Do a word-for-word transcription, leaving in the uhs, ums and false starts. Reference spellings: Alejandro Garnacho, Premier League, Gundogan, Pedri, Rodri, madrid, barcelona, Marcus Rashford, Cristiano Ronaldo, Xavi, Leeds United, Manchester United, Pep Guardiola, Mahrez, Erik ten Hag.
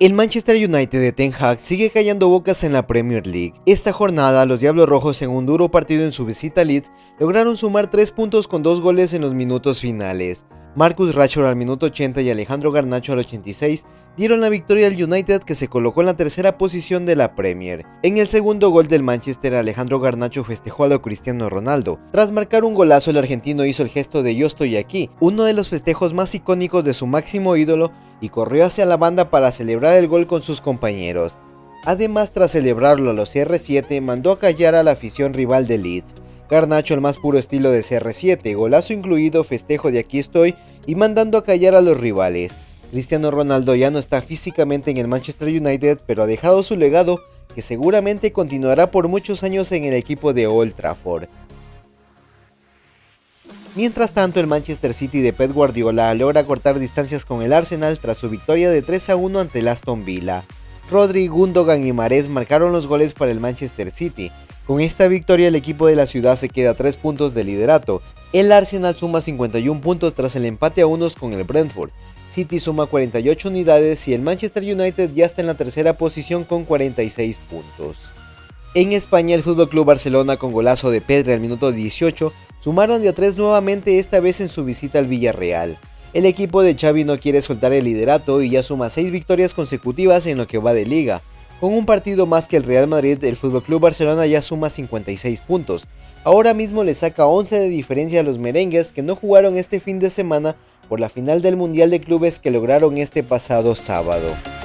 El Manchester United de Ten Hag sigue callando bocas en la Premier League. Esta jornada, los Diablos Rojos, en un duro partido en su visita a Leeds, lograron sumar tres puntos con dos goles en los minutos finales. Marcus Rashford al minuto ochenta y Alejandro Garnacho al ochenta y seis dieron la victoria al United, que se colocó en la tercera posición de la Premier. En el segundo gol del Manchester, Alejandro Garnacho festejó a lo Cristiano Ronaldo. Tras marcar un golazo, el argentino hizo el gesto de "yo estoy aquí", uno de los festejos más icónicos de su máximo ídolo, y corrió hacia la banda para celebrar el gol con sus compañeros. Además, tras celebrarlo a los C R siete, mandó a callar a la afición rival de Leeds. Garnacho, al más puro estilo de C R siete, golazo incluido, festejo de "aquí estoy" y mandando a callar a los rivales. Cristiano Ronaldo ya no está físicamente en el Manchester United, pero ha dejado su legado, que seguramente continuará por muchos años en el equipo de Old Trafford. Mientras tanto, el Manchester City de Pep Guardiola logra cortar distancias con el Arsenal tras su victoria de tres a uno ante el Aston Villa. Rodri, Gundogan y Mahrez marcaron los goles para el Manchester City. Con esta victoria, el equipo de la ciudad se queda a tres puntos de liderato. El Arsenal suma cincuenta y un puntos tras el empate a unos con el Brentford. City suma cuarenta y ocho unidades y el Manchester United ya está en la tercera posición con cuarenta y seis puntos. En España, el F C Barcelona, con golazo de Pedri al minuto dieciocho, sumaron de a tres nuevamente, esta vez en su visita al Villarreal. El equipo de Xavi no quiere soltar el liderato y ya suma seis victorias consecutivas en lo que va de liga. Con un partido más que el Real Madrid, el F C Barcelona ya suma cincuenta y seis puntos. Ahora mismo le saca once de diferencia a los merengues, que no jugaron este fin de semana por la final del Mundial de Clubes que lograron este pasado sábado.